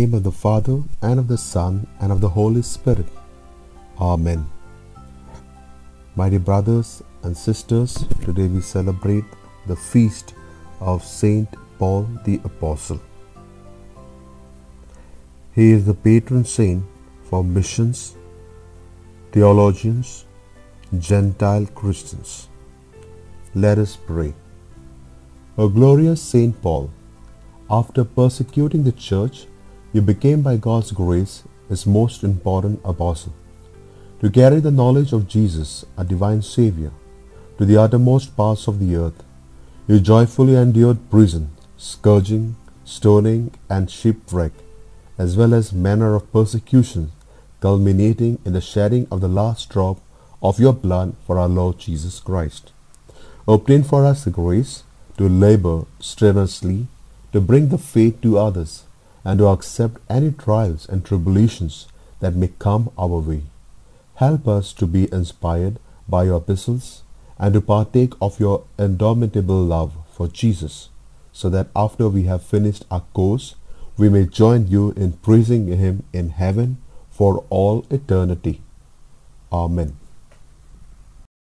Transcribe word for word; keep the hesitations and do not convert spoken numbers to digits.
name of the Father, and of the Son, and of the Holy Spirit. Amen. My dear brothers and sisters, today we celebrate the feast of Saint Paul the Apostle. He is the patron saint for missions, theologians, Gentile Christians. Let us pray. O glorious Saint Paul, after persecuting the church, you became by God's grace his most important apostle, to carry the knowledge of Jesus, our divine Savior, to the uttermost parts of the earth. You joyfully endured prison, scourging, stoning, and shipwreck, as well as manner of persecution, culminating in the shedding of the last drop of your blood for our Lord Jesus Christ. Obtain for us the grace to labor strenuously, to bring the faith to others, and to accept any trials and tribulations that may come our way. Help us to be inspired by your epistles and to partake of your indomitable love for Jesus, so that after we have finished our course, we may join you in praising him in heaven for all eternity. Amen.